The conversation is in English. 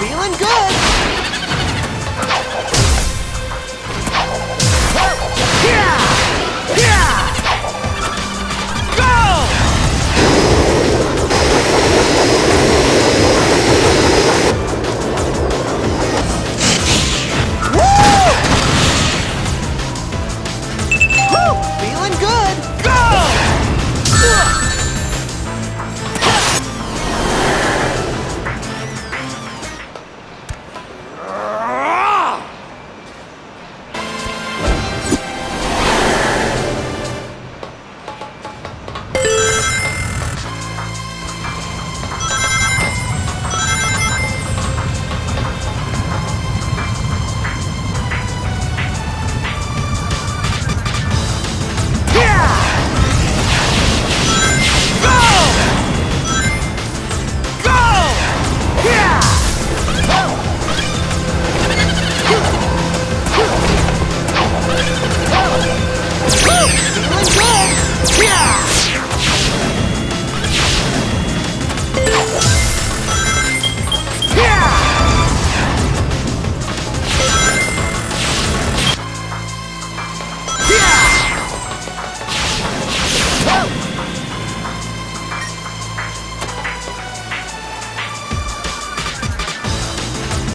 Feeling good.